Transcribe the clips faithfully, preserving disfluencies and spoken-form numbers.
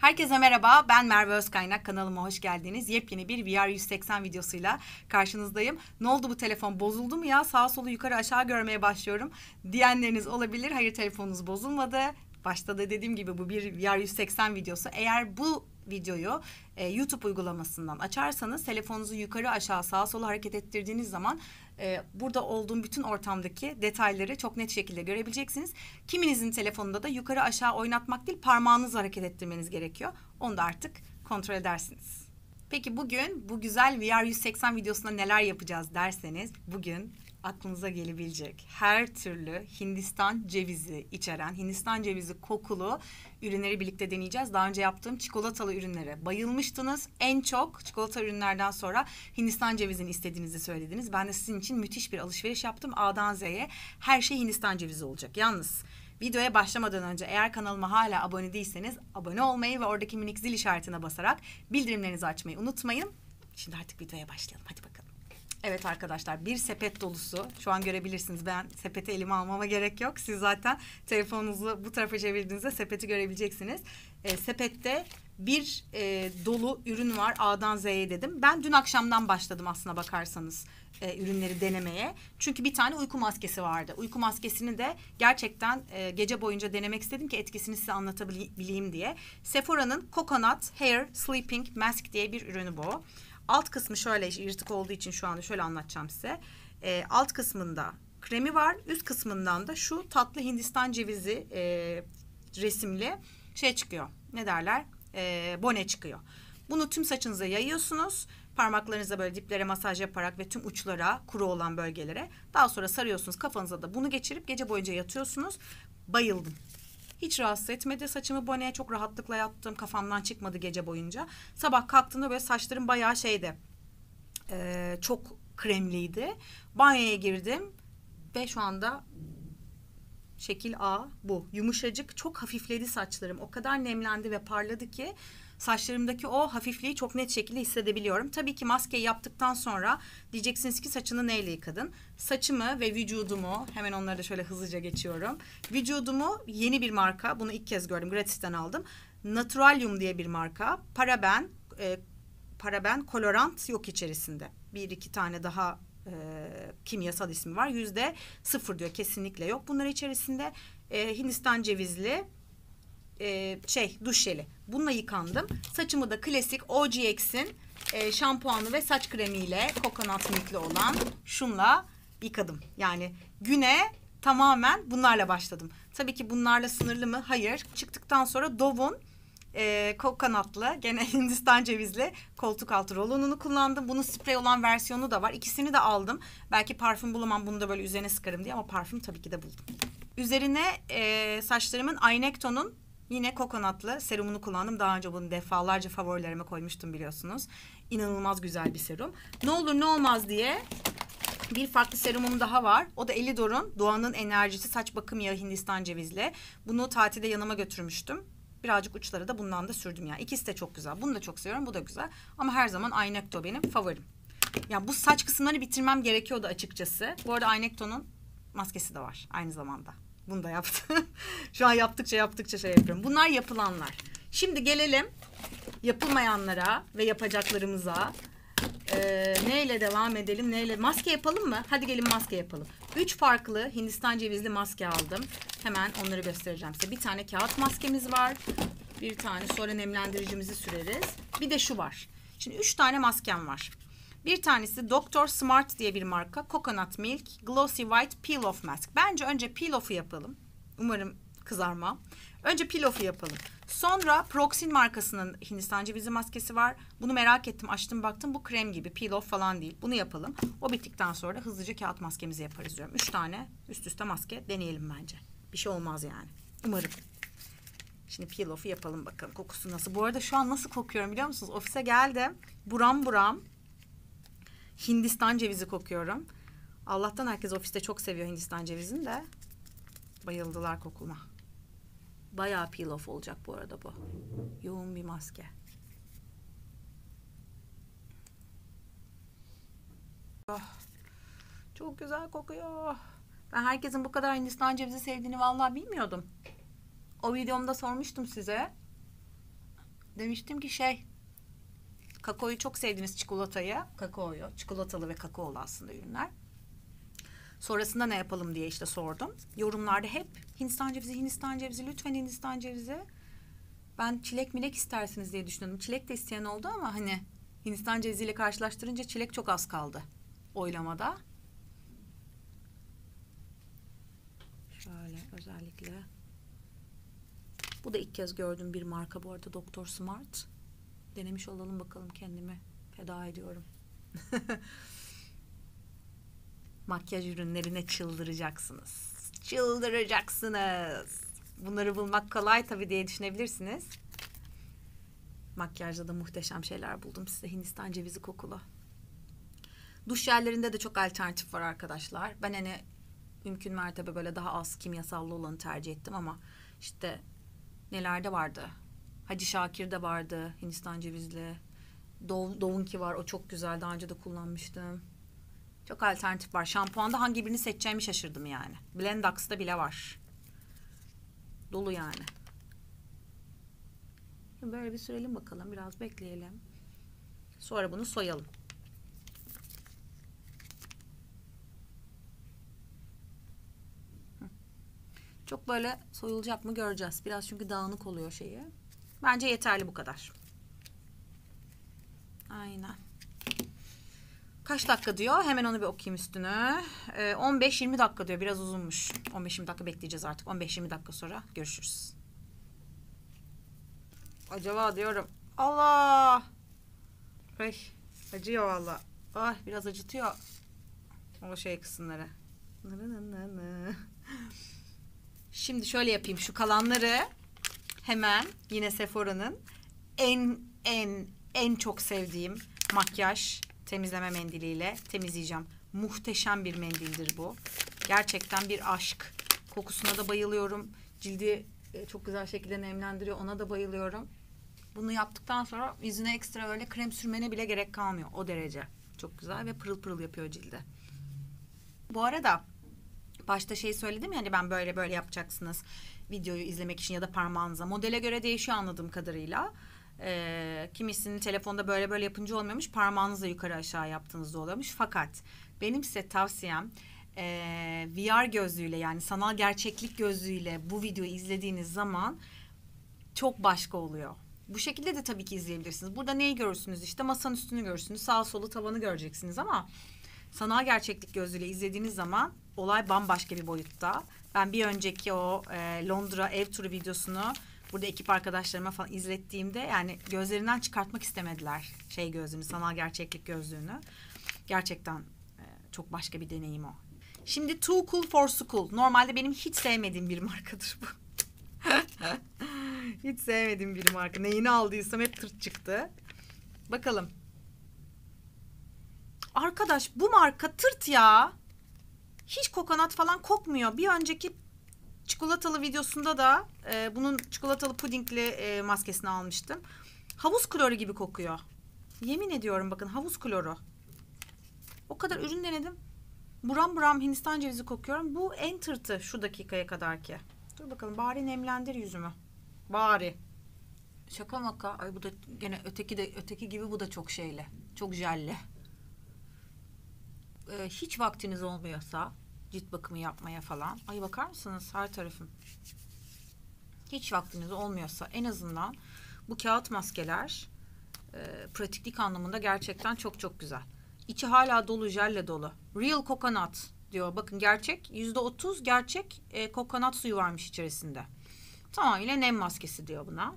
Herkese merhaba, ben Merve Özkaynak, kanalıma hoş geldiniz. Yepyeni bir V R yüz seksen videosuyla karşınızdayım. Ne oldu, bu telefon bozuldu mu ya? Sağ solu yukarı aşağı görmeye başlıyorum diyenleriniz olabilir. Hayır, telefonunuz bozulmadı. Başta da dediğim gibi bu bir V R yüz seksen videosu. Eğer bu videoyu e, YouTube uygulamasından açarsanız telefonunuzu yukarı aşağı sağa sola hareket ettirdiğiniz zaman e, burada olduğum bütün ortamdaki detayları çok net şekilde görebileceksiniz. Kiminizin telefonunda da yukarı aşağı oynatmak değil, parmağınızla hareket ettirmeniz gerekiyor. Onu da artık kontrol edersiniz. Peki bugün bu güzel V R yüz seksen videosunda neler yapacağız derseniz, bugün aklınıza gelebilecek her türlü Hindistan cevizi içeren, Hindistan cevizi kokulu ürünleri birlikte deneyeceğiz. Daha önce yaptığım çikolatalı ürünlere bayılmıştınız. En çok çikolata ürünlerden sonra Hindistan cevizini istediğinizi söylediniz. Ben de sizin için müthiş bir alışveriş yaptım. A'dan Z'ye her şey Hindistan cevizi olacak. Yalnız videoya başlamadan önce eğer kanalıma hala abone değilseniz abone olmayı ve oradaki minik zil işaretine basarak bildirimlerinizi açmayı unutmayın. Şimdi artık videoya başlayalım. Hadi bakalım. Evet arkadaşlar, bir sepet dolusu. Şu an görebilirsiniz, ben sepeti elime almama gerek yok. Siz zaten telefonunuzu bu tarafa çevirdiğinizde sepeti görebileceksiniz. E, sepette bir e, dolu ürün var, A'dan Z'ye dedim. Ben dün akşamdan başladım aslına bakarsanız e, ürünleri denemeye. Çünkü bir tane uyku maskesi vardı. Uyku maskesini de gerçekten e, gece boyunca denemek istedim ki etkisini size anlatabileyim diye. Sephora'nın Coconut Hair Sleeping Mask diye bir ürünü bu. Alt kısmı şöyle, yırtık olduğu için şu anda şöyle anlatacağım size. E, alt kısmında kremi var. Üst kısmından da şu tatlı Hindistan cevizi e, resimli şey çıkıyor. Ne derler? E, bone çıkıyor. Bunu tüm saçınıza yayıyorsunuz. Parmaklarınıza böyle diplere masaj yaparak ve tüm uçlara, kuru olan bölgelere. Daha sonra sarıyorsunuz. Kafanıza da bunu geçirip gece boyunca yatıyorsunuz. Bayıldım. Hiç rahatsız etmedi. Saçımı boneye çok rahatlıkla yattım. Kafamdan çıkmadı gece boyunca. Sabah kalktığımda böyle saçlarım bayağı şeydi. Ee, çok kremliydi. Banyoya girdim. Ve şu anda şekil A bu. Yumuşacık, çok hafifledi saçlarım. O kadar nemlendi ve parladı ki saçlarımdaki o hafifliği çok net şekilde hissedebiliyorum. Tabii ki maskeyi yaptıktan sonra diyeceksiniz ki saçını neyle yıkadın? Saçımı ve vücudumu, hemen onları da şöyle hızlıca geçiyorum. Vücudumu yeni bir marka, bunu ilk kez gördüm, gratis'ten aldım. Naturalium diye bir marka. Paraben, e, paraben kolorant yok içerisinde. Bir iki tane daha e, kimyasal ismi var. Yüzde sıfır diyor, kesinlikle yok bunlar içerisinde. E, Hindistan cevizli. Ee, şey duş jeli. Bununla yıkandım. Saçımı da klasik O G X'in e, şampuanı ve saç kremiyle, kokonat mikli olan şunla yıkadım. Yani güne tamamen bunlarla başladım. Tabii ki bunlarla sınırlı mı? Hayır. Çıktıktan sonra Dove'un e, kokonatlı, gene Hindistan cevizli koltuk altı rolonunu kullandım. Bunun sprey olan versiyonu da var. İkisini de aldım. Belki parfüm bulamam, bunu da böyle üzerine sıkarım diye, ama parfüm tabii ki de buldum. Üzerine e, saçlarımın Aynecton'un yine kokonatlı serumunu kullandım. Daha önce bunu defalarca favorilerime koymuştum, biliyorsunuz. İnanılmaz güzel bir serum. Ne olur ne olmaz diye bir farklı serumum daha var. O da Elidor'un Doğanın Enerjisi Saç Bakım Yağı Hindistan Cevizli. Bunu tatilde yanıma götürmüştüm. Birazcık uçlara da bundan da sürdüm yani. İkisi de çok güzel. Bunu da çok seviyorum. Bu da güzel. Ama her zaman Aynecton benim favorim. Yani bu saç kısımlarını bitirmem gerekiyordu açıkçası. Bu arada Aynecton'un maskesi de var aynı zamanda. Bunu da yaptım. Şu an yaptıkça yaptıkça şey yapıyorum. Bunlar yapılanlar. Şimdi gelelim yapılmayanlara ve yapacaklarımıza. Ee, neyle devam edelim? Neyle? Maske yapalım mı? Hadi gelin maske yapalım. Üç farklı Hindistan cevizli maske aldım. Hemen onları göstereceğim size. Bir tane kağıt maskemiz var. Bir tane sonra nemlendiricimizi süreriz. Bir de şu var. Şimdi üç tane maskem var. Bir tanesi doktor Smart diye bir marka. Coconut Milk Glossy White Peel Off Mask. Bence önce peel off'u yapalım. Umarım kızarma. Önce peel off'u yapalım. Sonra Proxin markasının Hindistan cevizi maskesi var. Bunu merak ettim. Açtım baktım. Bu krem gibi. Peel off falan değil. Bunu yapalım. O bittikten sonra da hızlıca kağıt maskemizi yaparız diyorum. Üç tane üst üste maske deneyelim bence. Bir şey olmaz yani. Umarım. Şimdi peel off'u yapalım bakalım. Kokusu nasıl? Bu arada şu an nasıl kokuyorum biliyor musunuz? Ofise geldim. Buram buram Hindistan cevizi kokuyorum. Allah'tan herkes ofiste çok seviyor Hindistan cevizini de. Bayıldılar kokuma. Bayağı peel off olacak bu arada bu. Yoğun bir maske. Oh, çok güzel kokuyor. Ben herkesin bu kadar Hindistan cevizi sevdiğini vallahi bilmiyordum. O videomda sormuştum size. demiştim ki şey, kakaoyu çok sevdiğiniz çikolatayı, kakaoyu, çikolatalı ve kakaolu aslında ürünler. Sonrasında ne yapalım diye işte sordum. Yorumlarda hep Hindistan cevizi, Hindistan cevizi, lütfen Hindistan cevizi. Ben çilek milek istersiniz diye düşündüm. Çilek de isteyen oldu ama hani Hindistan ceviziyle karşılaştırınca çilek çok az kaldı oylamada. Şöyle özellikle. Bu da ilk kez gördüğüm bir marka bu arada, doktor Smart. Denemiş olalım bakalım, kendimi feda ediyorum. Makyaj ürünlerine çıldıracaksınız. Çıldıracaksınız. Bunları bulmak kolay tabii diye düşünebilirsiniz. Makyajda da muhteşem şeyler buldum size. Hindistan cevizi kokulu. Duş jellerinde de çok alternatif var arkadaşlar. Ben hani mümkün mertebe böyle daha az kimyasallı olanı tercih ettim ama işte nelerde vardı? Hacı Şakir'de vardı Hindistan cevizli. Dove, Dove'unki var. O çok güzel. Daha önce de kullanmıştım. Çok alternatif var. Şampuanda hangi birini seçeceğimi şaşırdım yani. Blendax'da bile var. Dolu yani. Böyle bir sürelim bakalım. Biraz bekleyelim. Sonra bunu soyalım. Çok böyle soyulacak mı göreceğiz. Biraz çünkü dağınık oluyor şeyi. Bence yeterli bu kadar. Aynen. Kaç dakika diyor? Hemen onu bir okuyayım üstünü. Ee, on beş yirmi dakika diyor. Biraz uzunmuş. on beş yirmi dakika bekleyeceğiz artık. on beş yirmi dakika sonra görüşürüz. Acaba diyorum. Allah! Ay, acıyor valla. Ah, biraz acıtıyor. O şey kısımları. Şimdi şöyle yapayım. Şu kalanları hemen yine Sephora'nın en en en çok sevdiğim makyaj temizleme mendiliyle temizleyeceğim. Muhteşem bir mendildir bu. Gerçekten bir aşk. Kokusuna da bayılıyorum. Cildi çok güzel şekilde nemlendiriyor. Ona da bayılıyorum. Bunu yaptıktan sonra yüzüne ekstra öyle krem sürmene bile gerek kalmıyor. O derece. Çok güzel ve pırıl pırıl yapıyor cildi. Bu arada başta şey söyledim ya hani ben böyle böyle yapacaksınız videoyu izlemek için ya da parmağınıza. Modele göre değişiyor anladığım kadarıyla. E, kimisinin telefonda böyle böyle yapınca olmuyormuş, parmağınızla yukarı aşağı yaptığınızda oluyormuş. Fakat benim size tavsiyem e, V R gözlüğüyle yani sanal gerçeklik gözlüğüyle bu videoyu izlediğiniz zaman çok başka oluyor. Bu şekilde de tabii ki izleyebilirsiniz. Burada neyi görürsünüz? İşte masanın üstünü görürsünüz, sağ solu tavanı göreceksiniz ama sanal gerçeklik gözlüğüyle izlediğiniz zaman olay bambaşka bir boyutta. Ben bir önceki o e, Londra ev turu videosunu burada ekip arkadaşlarıma falan izlettiğimde yani gözlerinden çıkartmak istemediler şey gözlüğünü, sanal gerçeklik gözlüğünü. Gerçekten e, çok başka bir deneyim o. Şimdi Too Cool For School. Normalde benim hiç sevmediğim bir markadır bu. Hiç sevmediğim bir marka. Neyini aldıysam hep tırt çıktı. Bakalım. Arkadaş bu marka tırt ya. Hiç kokonat falan kokmuyor. Bir önceki çikolatalı videosunda da e, bunun çikolatalı pudingli e, maskesini almıştım. Havuz kloru gibi kokuyor. Yemin ediyorum bakın, havuz kloru. O kadar ürün denedim. Buram buram Hindistan cevizi kokuyorum. Bu en tırtı şu dakikaya kadar ki. Dur bakalım bari nemlendir yüzümü. Bari. Şaka maka. Ay bu da gene öteki de öteki gibi, bu da çok şeyli. Çok jelli. Ee, hiç vaktiniz olmuyorsa cilt bakımı yapmaya falan. Ay bakar mısınız her tarafım. Hiç vaktiniz olmuyorsa en azından bu kağıt maskeler e, pratiklik anlamında gerçekten çok çok güzel. İçi hala dolu, jelle dolu. Real coconut diyor. Bakın gerçek yüzde otuz gerçek e, coconut suyu varmış içerisinde. Tamamıyla nem maskesi diyor buna.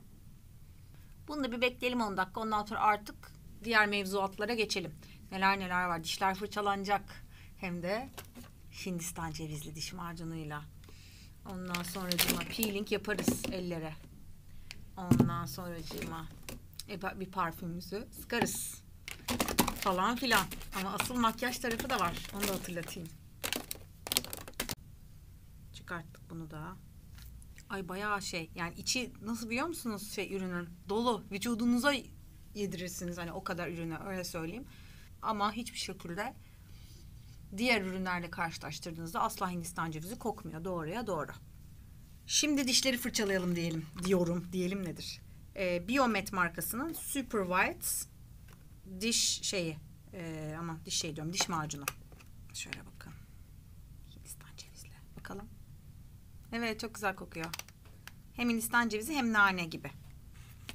Bunu da bir bekleyelim on dakika. Ondan sonra artık diğer mevzuatlara geçelim. Neler neler var. Dişler fırçalanacak. Hem de Hindistan cevizli diş macunuyla. Ondan sonra cima peeling yaparız ellere. Ondan sonra cima e, bir parfümümüzü sıkarız. Falan filan. Ama asıl makyaj tarafı da var. Onu da hatırlatayım. Çıkarttık bunu da. Ay bayağı şey. Yani içi nasıl biliyor musunuz şey ürünün? Dolu. Vücudunuza yedirirsiniz. Hani o kadar ürünü öyle söyleyeyim. Ama hiçbir şekilde diğer ürünlerle karşılaştırdığınızda asla Hindistan cevizi kokmuyor. Doğruya doğru. Şimdi dişleri fırçalayalım diyelim. Diyorum. Diyelim nedir? e, Biomet markasının Super White diş şeyi, e, ama diş şey diyorum, diş macunu. Şöyle bakın. Hindistan cevizli. Bakalım. Evet, çok güzel kokuyor. Hem Hindistan cevizi hem nane gibi.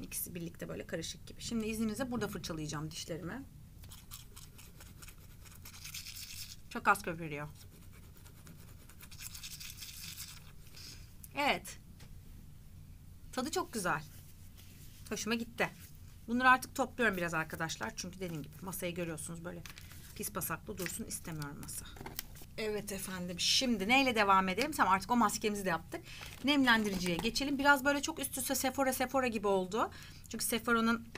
İkisi birlikte böyle karışık gibi. Şimdi izninizle burada fırçalayacağım dişlerimi. Çok az köpürüyor. Evet. Tadı çok güzel. Hoşuma gitti. Bunları artık topluyorum biraz arkadaşlar. Çünkü dediğim gibi masayı görüyorsunuz, böyle pis pasaklı dursun istemiyorum masa. Evet efendim. Şimdi neyle devam edelim? Tamam, artık o maskemizi de yaptık. Nemlendiriciye geçelim. Biraz böyle çok üst üste Sephora Sephora gibi oldu. Çünkü Sephora'nın,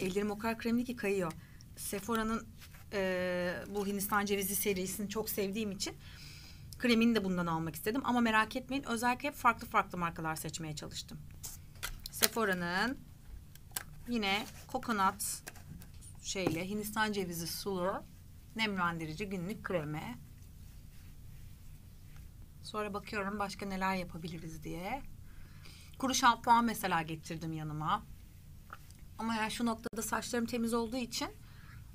ellerim o kadar kremli ki kayıyor. Sephora'nın e, bu Hindistan cevizi serisini çok sevdiğim için kremini de bundan almak istedim. Ama merak etmeyin, özellikle hep farklı farklı markalar seçmeye çalıştım. Sephora'nın yine kokonat şeyle Hindistan cevizi sulu nemlendirici günlük kremi. Sonra bakıyorum başka neler yapabiliriz diye. Kuru şampuan mesela getirdim yanıma. Ama yani şu noktada saçlarım temiz olduğu için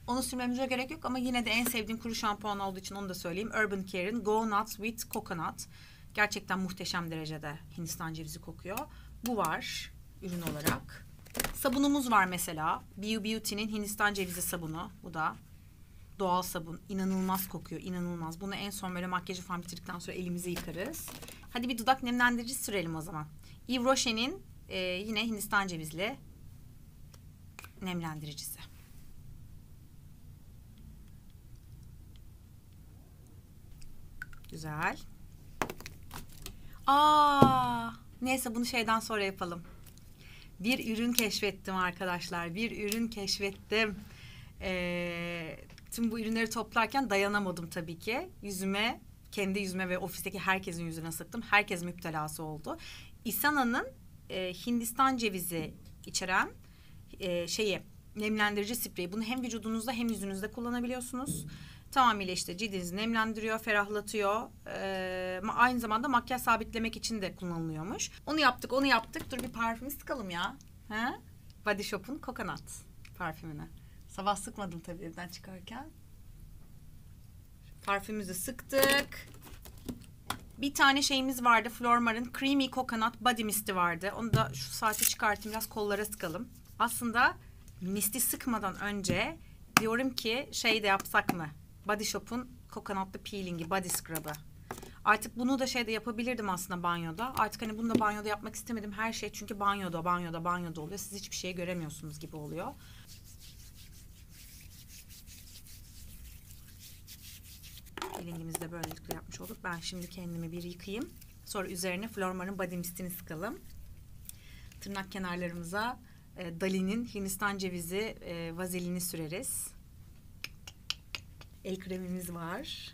onu sürmemize gerek yok. Ama yine de en sevdiğim kuru şampuan olduğu için onu da söyleyeyim. Urban Care'in Go Nuts with Coconut. Gerçekten muhteşem derecede Hindistan cevizi kokuyor. Bu var ürün olarak. Sabunumuz var mesela. Be You Beauty'nin Hindistan cevizi sabunu. Bu da doğal sabun. İnanılmaz kokuyor. İnanılmaz. Bunu en son böyle makyajı falan bitirdikten sonra elimizi yıkarız. Hadi bir dudak nemlendirici sürelim o zaman. Yves Roche'nin e, yine Hindistan cevizli nemlendiricisi. Güzel. Aa, neyse bunu şeyden sonra yapalım. Bir ürün keşfettim arkadaşlar. Bir ürün keşfettim. Eee... Tüm bu ürünleri toplarken dayanamadım tabii ki. Yüzüme, kendi yüzüme ve ofisteki herkesin yüzüne sıktım. Herkes müptelası oldu. Isana'nın e, Hindistan cevizi içeren e, şeyi, nemlendirici spreyi. Bunu hem vücudunuzda hem yüzünüzde kullanabiliyorsunuz. Tamamıyla işte cildinizi nemlendiriyor, ferahlatıyor. E, aynı zamanda makyaj sabitlemek için de kullanılıyormuş. Onu yaptık, onu yaptık. Dur bir parfüm sıkalım ya. Ha? Body Shop'un Coconut parfümünü. Sabah sıkmadım tabii evden çıkarken. Parfümümüzü sıktık. Bir tane şeyimiz vardı. Flormar'ın Creamy Coconut Body Mist'i vardı. Onu da şu saate çıkartayım, biraz kollara sıkalım. Aslında misti sıkmadan önce diyorum ki şey de yapsak mı? Body Shop'un Coconut'lı Peeling'i, Body Scrub'ı. Artık bunu da şeyde yapabilirdim aslında, banyoda. Artık hani bunu da banyoda yapmak istemedim. Her şey çünkü banyoda, banyoda, banyoda oluyor. Siz hiçbir şey göremiyorsunuz gibi oluyor. Peelingimizi de böylelikle yapmış olduk. Ben şimdi kendimi bir yıkayayım. Sonra üzerine Flormar'ın body mistini sıkalım. Tırnak kenarlarımıza e, Dali'nin Hindistan cevizi e, vazelini süreriz. El kremimiz var.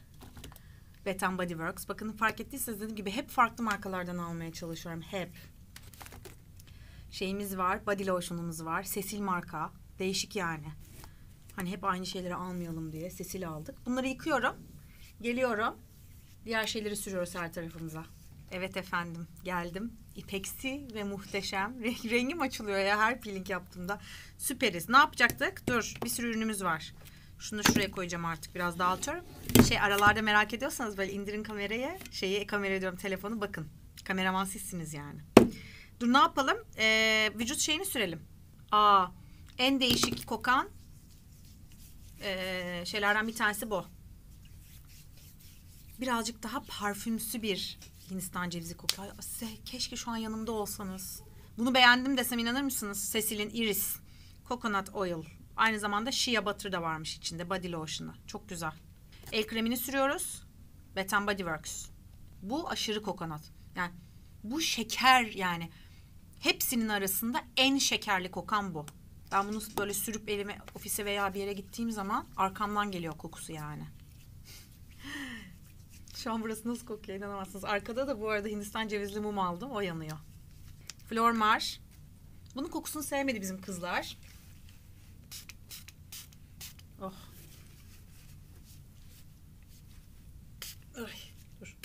Bath and Body Works. Bakın fark ettiyseniz dediğim gibi hep farklı markalardan almaya çalışıyorum. Hep. Şeyimiz var. Body lotion'umuz var. Cecil marka. Değişik yani. Hani hep aynı şeyleri almayalım diye Cecil aldık. Bunları yıkıyorum. Geliyorum. Diğer şeyleri sürüyoruz her tarafımıza. Evet efendim, geldim. İpeksi ve muhteşem. Rengim açılıyor ya her peeling yaptığımda. Süperiz. Ne yapacaktık? Dur, bir sürü ürünümüz var. Şunu şuraya koyacağım artık. Biraz dağıtıyorum. Şey, aralarda merak ediyorsanız böyle indirin kameraya. Şeyi kamera diyorum, telefonu, bakın. Kameraman sizsiniz yani. Dur, ne yapalım? Ee, vücut şeyini sürelim. Aa, en değişik kokan ee, şeylerden bir tanesi bu. Birazcık daha parfümsü bir Hindistan cevizi kokuyor. Keşke şu an yanımda olsanız. Bunu beğendim desem inanır mısınız? Cecil'in Iris Coconut Oil. Aynı zamanda Shea Butter da varmış içinde. Body Lotion'ı. Çok güzel. El kremini sürüyoruz. Bath and Body Works. Bu aşırı kokonat. Yani bu şeker yani. Hepsinin arasında en şekerli kokan bu. Ben bunu böyle sürüp elime ofise veya bir yere gittiğim zaman arkamdan geliyor kokusu yani. Şu an burası nasıl kokuyor inanamazsınız. Arkada da bu arada Hindistan cevizli mum aldım. O yanıyor. Flormar. Bunun kokusunu sevmedi bizim kızlar. Oh. Ay, dur.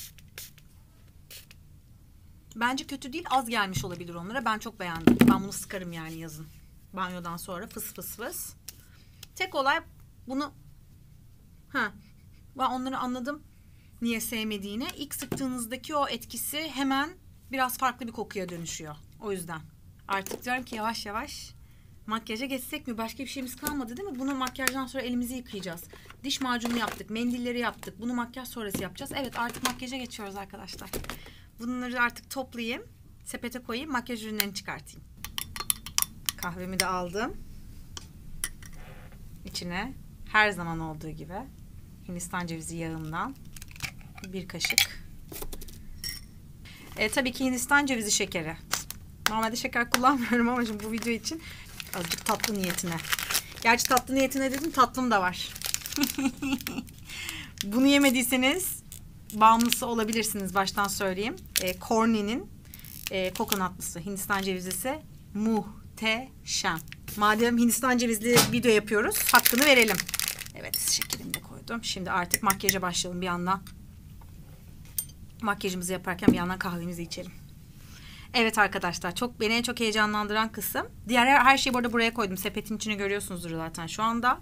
Bence kötü değil, az gelmiş olabilir onlara. Ben çok beğendim. Ben bunu sıkarım yani yazın. Banyodan sonra fıs fıs fıs. Tek olay bunu... Ha, ben onları anladım niye sevmediğini. İlk sıktığınızdaki o etkisi hemen biraz farklı bir kokuya dönüşüyor. O yüzden artık diyorum ki yavaş yavaş makyaja geçsek mi? Başka bir şeyimiz kalmadı değil mi? Bunu makyajdan sonra elimizi yıkayacağız. Diş macunu yaptık, mendilleri yaptık. Bunu makyaj sonrası yapacağız. Evet, artık makyaja geçiyoruz arkadaşlar. Bunları artık toplayayım, sepete koyayım, makyaj ürünlerini çıkartayım. Kahvemi de aldım. İçine her zaman olduğu gibi Hindistan cevizi yağından bir kaşık. E, tabii ki Hindistan cevizi şekeri. Normalde şeker kullanmıyorum ama şimdi bu video için azıcık tatlı niyetine. Gerçi tatlı niyetine dedim, tatlım da var. Bunu yemediyseniz bağımlısı olabilirsiniz, baştan söyleyeyim. E, Korni'nin e, kokonatlısı, Hindistan cevizlisi muhteşem. Madem Hindistan cevizli video yapıyoruz, hakkını verelim. Evet, şekerimi de koydum. Şimdi artık makyaja başlayalım bir yandan. Makyajımızı yaparken bir yandan kahvemizi içelim. Evet arkadaşlar, çok beni en çok heyecanlandıran kısım. Diğer her, her şeyi bu arada buraya koydum. Sepetin içine görüyorsunuzdur zaten şu anda.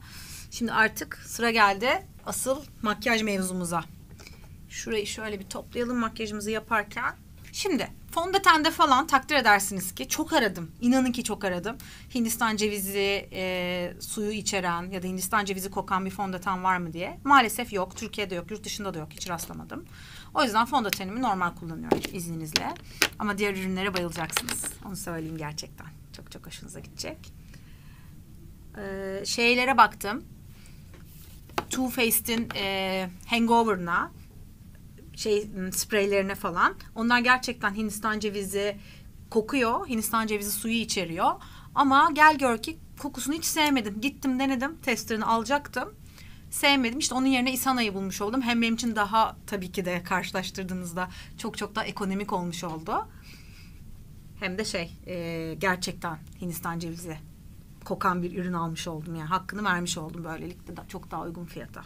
Şimdi artık sıra geldi asıl makyaj mevzumuza. Şurayı şöyle bir toplayalım makyajımızı yaparken. Şimdi fondötende falan takdir edersiniz ki çok aradım. İnanın ki çok aradım. Hindistan cevizi e, suyu içeren ya da Hindistan cevizi kokan bir fondöten var mı diye. Maalesef yok. Türkiye'de yok. Yurt dışında da yok. Hiç rastlamadım. O yüzden fondötenimi normal kullanıyorum izninizle. Ama diğer ürünlere bayılacaksınız. Onu söyleyeyim gerçekten. Çok çok hoşunuza gidecek. Ee, şeylere baktım. Too Faced'in e, Hangover'ına, şey spreylerine falan. Onlar gerçekten Hindistan cevizi kokuyor. Hindistan cevizi suyu içeriyor. Ama gel gör ki kokusunu hiç sevmedim. Gittim denedim. Testerini alacaktım. Sevmedim. İşte onun yerine Isana'yı bulmuş oldum. Hem benim için daha tabii ki de karşılaştırdığınızda çok çok daha ekonomik olmuş oldu. Hem de şey e, gerçekten Hindistan cevizi kokan bir ürün almış oldum. Yani hakkını vermiş oldum böylelikle de çok daha uygun fiyata.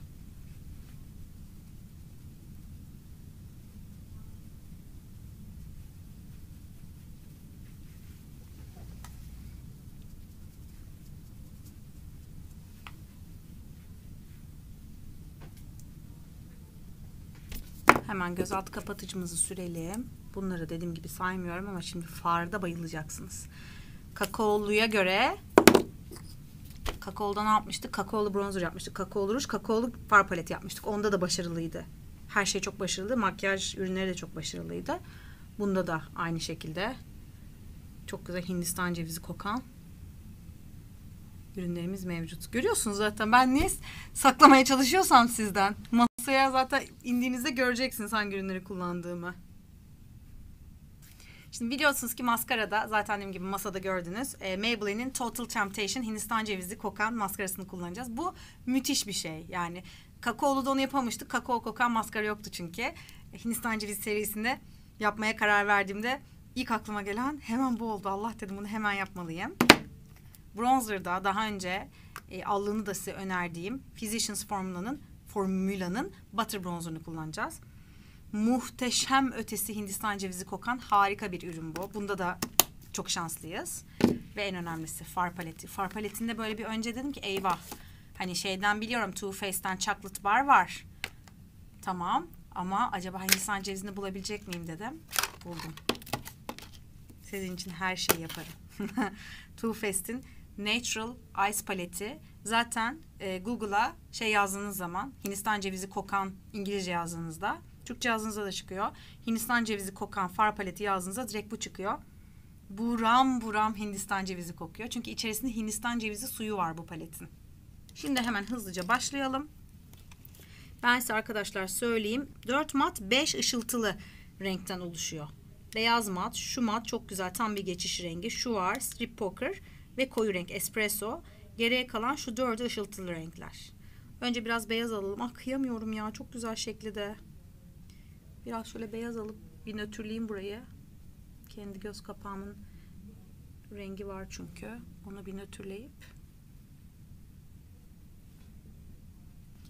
Hemen gözaltı kapatıcımızı sürelim. Bunları dediğim gibi saymıyorum ama şimdi farda bayılacaksınız. Kakaoluya göre kakaoludan ne yapmıştık? Kakaolu bronzer yapmıştık. Kakaolu ruj, kakaolu far paleti yapmıştık. Onda da başarılıydı. Her şey çok başarılı. Makyaj ürünleri de çok başarılıydı. Bunda da aynı şekilde çok güzel Hindistan cevizi kokan ürünlerimiz mevcut. Görüyorsunuz zaten ben niye saklamaya çalışıyorsam sizden. Masaya zaten indiğinizde göreceksiniz hangi ürünleri kullandığımı. Şimdi biliyorsunuz ki maskarada zaten dediğim gibi masada gördünüz. E, Maybelline'in Total Temptation Hindistan cevizli kokan maskarasını kullanacağız. Bu müthiş bir şey. Yani kakaolu da onu yapamıştık. Kakao kokan maskara yoktu çünkü. E, Hindistan cevizi serisinde yapmaya karar verdiğimde ilk aklıma gelen hemen bu oldu. Allah dedim bunu hemen yapmalıyım. Bronzer'da daha önce e, allığını da size önerdiğim Physicians Formula'nın Formula'nın Butter Bronzer'ını kullanacağız. Muhteşem ötesi Hindistan cevizi kokan harika bir ürün bu. Bunda da çok şanslıyız. Ve en önemlisi far paleti. Far paletinde böyle bir önce dedim ki eyvah. Hani şeyden biliyorum, Too Faced'ten Chocolate Bar var. Tamam ama acaba Hindistan cevizini bulabilecek miyim dedim. Buldum. Sizin için her şeyi yaparım. Too Faced'in Natural Ice paleti. Zaten e, Google'a şey yazdığınız zaman Hindistan cevizi kokan İngilizce yazdığınızda, Türkçe yazdığınızda da çıkıyor. Hindistan cevizi kokan far paleti yazdığınızda direkt bu çıkıyor. Buram buram Hindistan cevizi kokuyor. Çünkü içerisinde Hindistan cevizi suyu var bu paletin. Şimdi hemen hızlıca başlayalım. Ben size arkadaşlar söyleyeyim. dört mat beş ışıltılı renkten oluşuyor. Beyaz mat, şu mat çok güzel tam bir geçiş rengi. Şu var, strip poker ve koyu renk espresso. Geriye kalan şu dördü ışıltılı renkler. Önce biraz beyaz alalım. Ah kıyamıyorum ya, çok güzel şekli de. Biraz şöyle beyaz alıp bir nötrleyeyim burayı. Kendi göz kapağımın rengi var çünkü. Onu bir nötrleyip.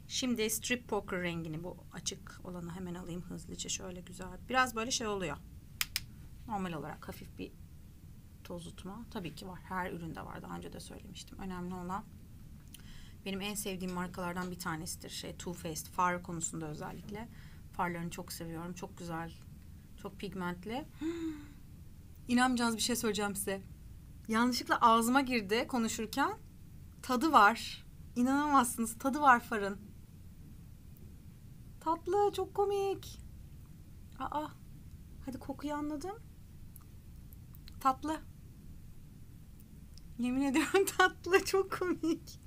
Şimdi strip poker rengini, bu açık olanı hemen alayım hızlıca şöyle güzel. Biraz böyle şey oluyor. normal olarak hafif bir tozutma tabii ki var. Her üründe var. Daha önce de söylemiştim. Önemli olan, benim en sevdiğim markalardan bir tanesidir. Şey, Too Faced far konusunda özellikle. Farlarını çok seviyorum. Çok güzel. Çok pigmentli. İnanmayacağınız bir şey söyleyeceğim size. Yanlışlıkla ağzıma girdi konuşurken. Tadı var. İnanamazsınız. Tadı var farın. Tatlı. Çok komik. Aa. Hadi kokuyu anladım. Tatlı. Yemin ediyorum tatlı. Çok komik.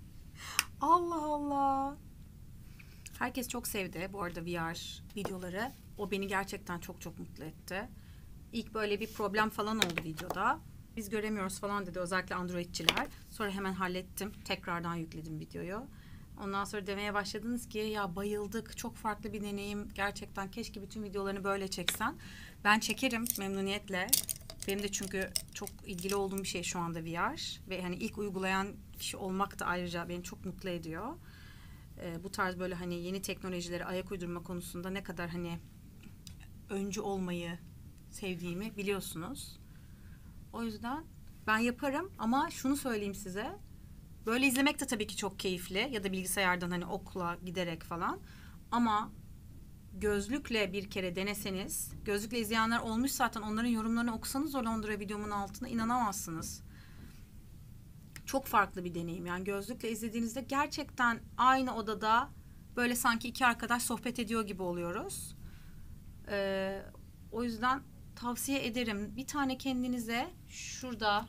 Allah Allah. Herkes çok sevdi bu arada V R videoları. O beni gerçekten çok çok mutlu etti. İlk böyle bir problem falan oldu videoda. Biz göremiyoruz falan dedi özellikle Androidçiler. Sonra hemen hallettim. Tekrardan yükledim videoyu. Ondan sonra demeye başladınız ki ya bayıldık. Çok farklı bir deneyim. Gerçekten keşke bütün videolarını böyle çeksen. Ben çekerim memnuniyetle. Benim de çünkü çok ilgili olduğum bir şey şu anda V R. Ve hani ilk uygulayan kişi olmak da ayrıca beni çok mutlu ediyor. Ee, bu tarz böyle hani yeni teknolojilere ayak uydurma konusunda ne kadar hani öncü olmayı sevdiğimi biliyorsunuz. O yüzden ben yaparım ama şunu söyleyeyim size. Böyle izlemek de tabii ki çok keyifli. Ya da bilgisayardan hani okla giderek falan. Ama gözlükle bir kere deneseniz, gözlükle izleyenler olmuş zaten, onların yorumlarını okusanız o Londra videomun altına inanamazsınız. Çok farklı bir deneyim. Yani gözlükle izlediğinizde gerçekten aynı odada böyle sanki iki arkadaş sohbet ediyor gibi oluyoruz. Ee, o yüzden tavsiye ederim. Bir tane kendinize şurada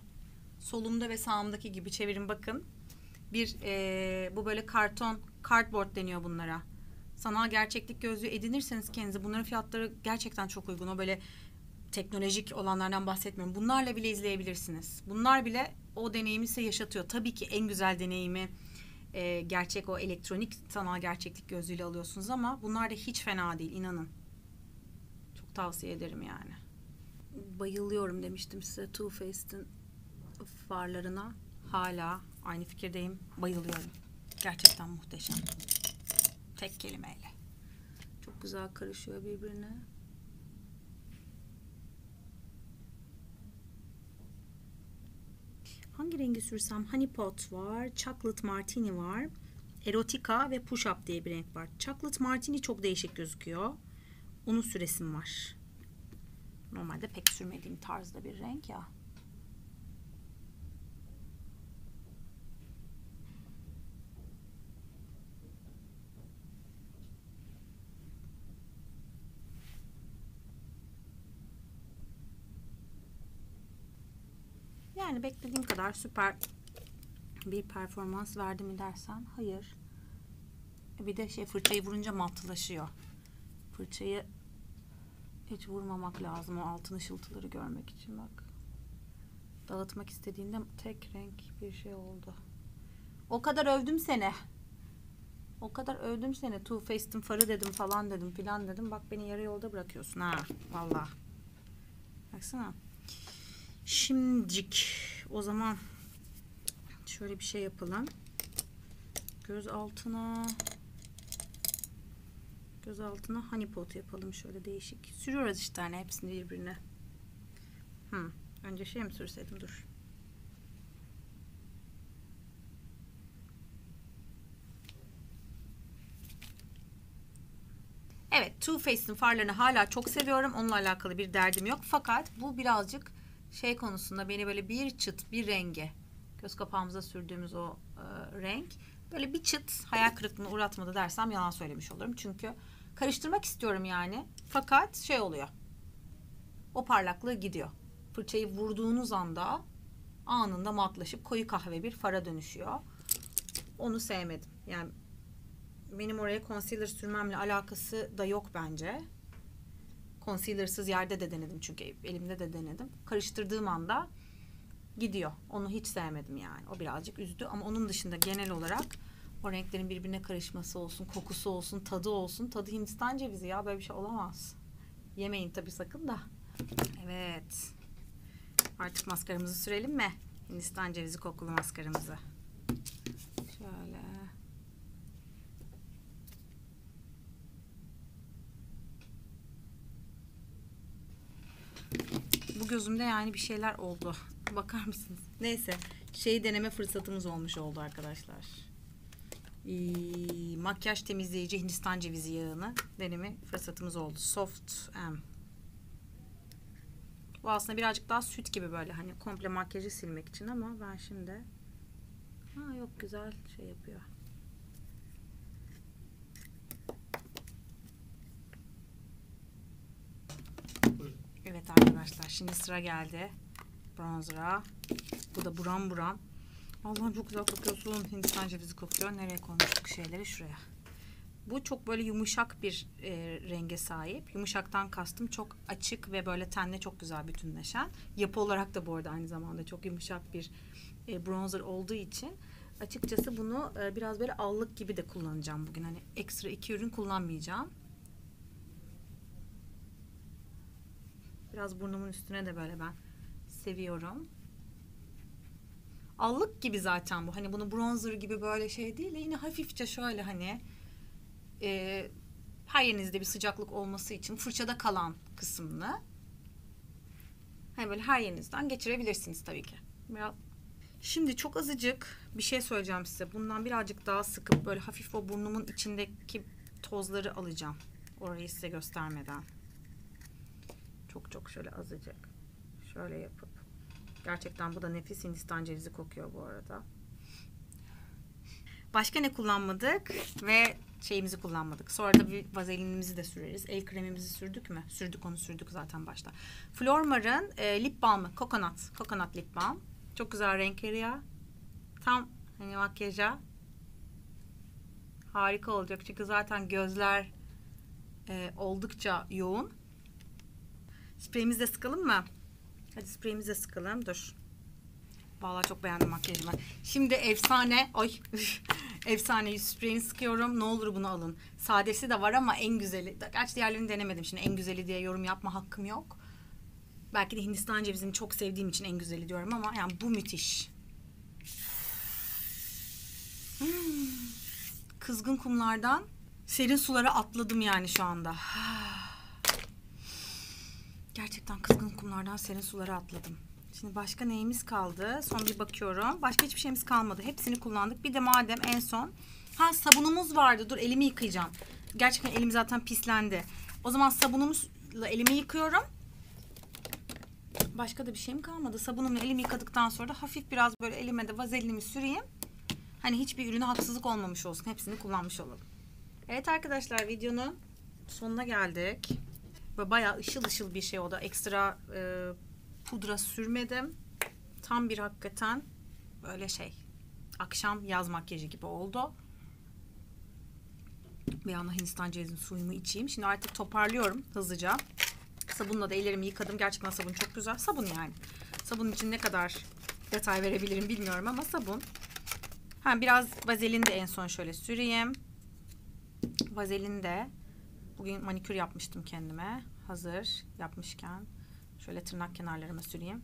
solumda ve sağımdaki gibi çevirin bakın. Bir e, bu böyle karton, cardboard deniyor bunlara. Sanal gerçeklik gözlüğü edinirseniz kendinize, bunların fiyatları gerçekten çok uygun. O böyle teknolojik olanlardan bahsetmiyorum. Bunlarla bile izleyebilirsiniz. Bunlar bile o deneyimi size yaşatıyor. Tabii ki en güzel deneyimi e, gerçek o elektronik sanal gerçeklik gözlüğüyle alıyorsunuz ama bunlar da hiç fena değil, inanın. Çok tavsiye ederim yani. Bayılıyorum demiştim size Too Faced'in farlarına. Hala aynı fikirdeyim. Bayılıyorum. Gerçekten muhteşem. Tek kelimeyle. Çok güzel karışıyor birbirine. Hangi rengi sürsem? Honey Pot var. Chocolate Martini var. Erotica ve Push Up diye bir renk var. Chocolate Martini çok değişik gözüküyor. Onun süresim var. Normalde pek sürmediğim tarzda bir renk ya. Yani beklediğim kadar süper bir performans verdi mi dersen hayır. Bir de şey, fırçayı vurunca matlaşıyor. Fırçayı hiç vurmamak lazım o altın ışıltıları görmek için. Bak, dağıtmak istediğinde tek renk bir şey oldu. O kadar övdüm seni. O kadar övdüm seni. Too Faced'in farı dedim falan dedim filan dedim. Bak beni yarı yolda bırakıyorsun ha. Vallahi. Baksana. Şimdicik o zaman şöyle bir şey yapalım. Göz altına göz altına honey pot yapalım, şöyle değişik. Sürüyoruz işte hani hepsini birbirine. Hı, önce şey mi sürseydim, dur. Evet, Too Faced'in farlarını hala çok seviyorum. Onunla alakalı bir derdim yok. Fakat bu birazcık şey konusunda beni böyle bir çıt bir rengi, göz kapağımıza sürdüğümüz o e, renk böyle bir çıt hayal kırıklığına uğratmadı dersem yalan söylemiş olurum. Çünkü karıştırmak istiyorum yani. Fakat şey oluyor. O parlaklığı gidiyor. Fırçayı vurduğunuz anda anında matlaşıp koyu kahve bir fara dönüşüyor. Onu sevmedim. Yani benim oraya concealer sürmemle alakası da yok bence. Concealer'sız yerde de denedim çünkü elimde de denedim. Karıştırdığım anda gidiyor. Onu hiç sevmedim yani. O birazcık üzdü ama onun dışında genel olarak o renklerin birbirine karışması olsun, kokusu olsun, tadı olsun. Tadı Hindistan cevizi ya, böyle bir şey olamaz. Yemeyin tabii sakın da. Evet. Artık maskaramızı sürelim mi? Hindistan cevizi kokulu maskaramızı. Şöyle. sol gözümde yani bir şeyler oldu. Bakar mısınız? Neyse. Şeyi deneme fırsatımız olmuş oldu arkadaşlar. Ee, makyaj temizleyici Hindistan cevizi yağını deneme fırsatımız oldu. Soft M. Bu aslında birazcık daha süt gibi böyle hani komple makyajı silmek için ama ben şimdi ha yok güzel şey yapıyor. Evet arkadaşlar şimdi sıra geldi bronzer'a. Bu da buram buram. Allah'ım çok güzel kokuyorsun. Hindistan cevizi kokuyor. Nereye koymuştuk şeyleri? Şuraya. Bu çok böyle yumuşak bir e, renge sahip. Yumuşaktan kastım çok açık ve böyle tenle çok güzel bütünleşen. Yapı olarak da bu arada aynı zamanda çok yumuşak bir e, bronzer olduğu için açıkçası bunu e, biraz böyle allık gibi de kullanacağım bugün. Hani ekstra iki ürün kullanmayacağım. Biraz burnumun üstüne de böyle ben seviyorum. Allık gibi zaten bu. Hani bunu bronzer gibi böyle şey değil de yine hafifçe şöyle hani e, her yerinizde bir sıcaklık olması için fırçada kalan kısmını hani böyle her yerinizden geçirebilirsiniz tabii ki. Biraz. Şimdi çok azıcık bir şey söyleyeceğim size. Bundan birazcık daha sıkıp böyle hafif o burnumun içindeki tozları alacağım. Orayı size göstermeden. Çok çok şöyle azıcık. Şöyle yapıp. Gerçekten bu da nefis Hindistan cevizi kokuyor bu arada. Başka ne kullanmadık? Ve şeyimizi kullanmadık. Sonra da bir vazelinimizi de süreriz. El kremimizi sürdük mü? Sürdük onu sürdük zaten başta. Flormar'ın e, lip balmı. Coconut. Coconut lip balm. Çok güzel renkleri ya. Tam hani makyaja. Harika olacak. Çünkü zaten gözler e, oldukça yoğun. Spreyimizi de sıkalım mı? Hadi spreyimizi de sıkalım. Dur. Vallahi çok beğendim makyajımı. Şimdi efsane. Ay. Efsane yüz spreyini sıkıyorum. Ne olur bunu alın. Sadesi de var ama en güzeli. Gerçi diğerlerini denemedim. Şimdi en güzeli diye yorum yapma hakkım yok. Belki de Hindistan cevizini çok sevdiğim için en güzeli diyorum ama yani bu müthiş. Hmm. Kızgın kumlardan serin sulara atladım yani şu anda. Gerçekten kızgın kumlardan serin sulara atladım. Şimdi başka neyimiz kaldı? Son bir bakıyorum. Başka hiçbir şeyimiz kalmadı. Hepsini kullandık. Bir de madem en son. Ha sabunumuz vardı. Dur elimi yıkayacağım. Gerçekten elim zaten pislendi. O zaman sabunumuzla elimi yıkıyorum. Başka da bir şeyim kalmadı. Sabunumla elimi yıkadıktan sonra da hafif biraz böyle elime de vazelinimi süreyim. Hani hiçbir ürüne haksızlık olmamış olsun. Hepsini kullanmış olalım. Evet arkadaşlar videonun sonuna geldik. Ve bayağı ışıl ışıl bir şey o da. Ekstra e, pudra sürmedim. Tam bir hakikaten böyle şey. Akşam yaz makyajı gibi oldu. Bir anda Hindistan cevizinin suyumu içeyim. Şimdi artık toparlıyorum hızlıca. Sabunla da ellerimi yıkadım. Gerçekten sabun çok güzel. Sabun yani. Sabun için ne kadar detay verebilirim bilmiyorum ama sabun. Ha, biraz vazelin de en son şöyle süreyim. Vazelin de. Bugün manikür yapmıştım kendime. Hazır yapmışken şöyle tırnak kenarlarıma süreyim.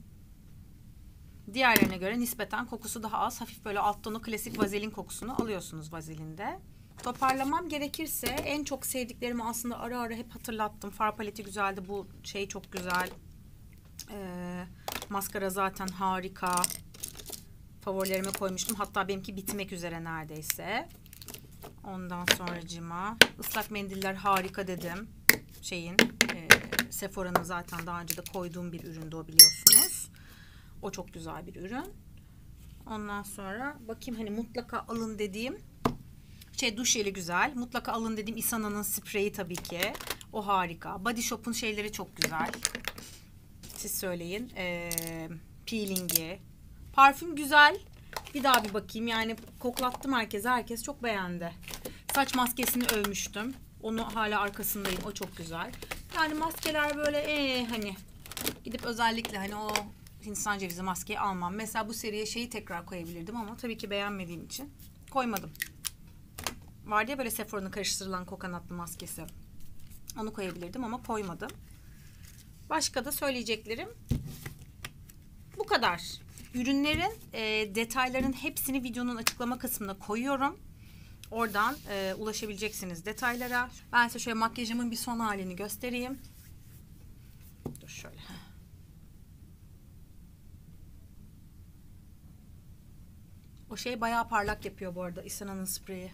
Diğerlerine göre nispeten kokusu daha az. Hafif böyle alt tonu klasik vazelin kokusunu alıyorsunuz vazelinde. Toparlamam gerekirse en çok sevdiklerimi aslında ara ara hep hatırlattım. Far paleti güzeldi. Bu şey çok güzel. Ee, maskara zaten harika. Favorilerime koymuştum. Hatta benimki bitmek üzere neredeyse. Ondan sonracıma ıslak mendiller harika dedim. Şeyin e, Sephora'nın zaten daha önce de koyduğum bir üründü o biliyorsunuz. O çok güzel bir ürün. Ondan sonra bakayım hani mutlaka alın dediğim şey duş jeli güzel. Mutlaka alın dediğim Isana'nın spreyi tabii ki. O harika. Body Shop'un şeyleri çok güzel. Siz söyleyin. E, peelingi. Parfüm güzel. Bir daha bir bakayım. Yani koklattım herkese. Herkes çok beğendi. Saç maskesini övmüştüm. Onu hala arkasındayım. O çok güzel. Yani maskeler böyle ee, hani gidip özellikle hani o Hindistan cevizi maskeyi almam. Mesela bu seriye şeyi tekrar koyabilirdim ama tabii ki beğenmediğim için koymadım. Vardı ya böyle Sephora'nın karıştırılan kokonatlı maskesi. Onu koyabilirdim ama koymadım. Başka da söyleyeceklerim bu kadar. Ürünlerin e, detayların hepsini videonun açıklama kısmına koyuyorum. Oradan e, ulaşabileceksiniz detaylara. Ben size şöyle makyajımın bir son halini göstereyim. Dur şöyle. O şey bayağı parlak yapıyor bu arada, Isana'nın spreyi.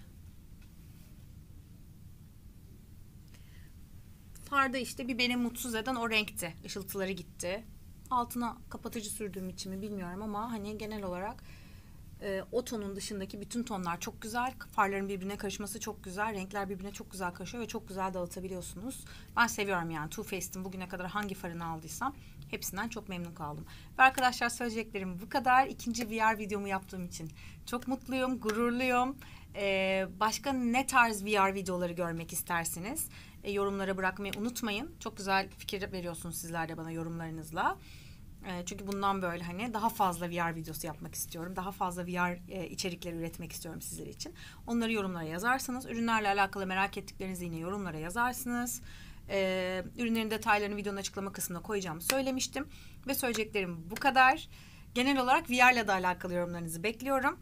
Farda işte bir beni mutsuz eden o renkti. Işıltıları gitti. Altına kapatıcı sürdüğüm için mi bilmiyorum ama hani genel olarak e, o tonun dışındaki bütün tonlar çok güzel. Farların birbirine karışması çok güzel. Renkler birbirine çok güzel karışıyor ve çok güzel dağıtabiliyorsunuz. Ben seviyorum yani. Too Faced'in bugüne kadar hangi farını aldıysam hepsinden çok memnun kaldım. Ve arkadaşlar söyleyeceklerim bu kadar. İkinci V R videomu yaptığım için çok mutluyum, gururluyum. Ee, başka ne tarz V R videoları görmek istersiniz? E, yorumlara bırakmayı unutmayın. Çok güzel fikir veriyorsunuz sizler de bana yorumlarınızla. E, çünkü bundan böyle hani daha fazla V R videosu yapmak istiyorum. Daha fazla V R e, içerikleri üretmek istiyorum sizler için. Onları yorumlara yazarsanız, ürünlerle alakalı merak ettiklerinizi yine yorumlara yazarsınız. E, ürünlerin detaylarını videonun açıklama kısmına koyacağımı söylemiştim. Ve söyleyeceklerim bu kadar. Genel olarak V R ile de alakalı yorumlarınızı bekliyorum.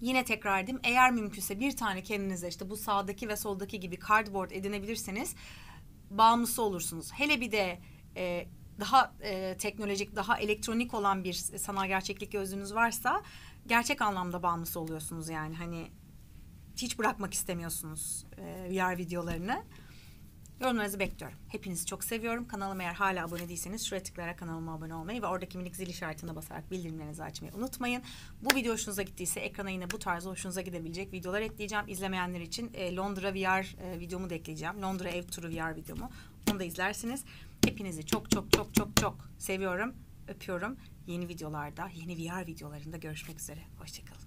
Yine tekrar edeyim, eğer mümkünse bir tane kendinize işte bu sağdaki ve soldaki gibi cardboard edinebilirseniz bağımlısı olursunuz. Hele bir de e, daha e, teknolojik, daha elektronik olan bir sanal gerçeklik gözlüğünüz varsa gerçek anlamda bağımlısı oluyorsunuz yani. Hani hiç bırakmak istemiyorsunuz e, V R videolarını. Yorumlarınızı bekliyorum. Hepinizi çok seviyorum. Kanalıma eğer hala abone değilseniz şuraya tıklayarak kanalıma abone olmayı ve oradaki minik zil işaretine basarak bildirimlerinizi açmayı unutmayın. Bu video hoşunuza gittiyse ekrana yine bu tarz hoşunuza gidebilecek videolar ekleyeceğim. İzlemeyenler için Londra V R videomu da ekleyeceğim. Londra ev turu V R videomu. Onu da izlersiniz. Hepinizi çok çok çok çok çok seviyorum. Öpüyorum. Yeni videolarda, yeni V R videolarında görüşmek üzere. Hoşçakalın.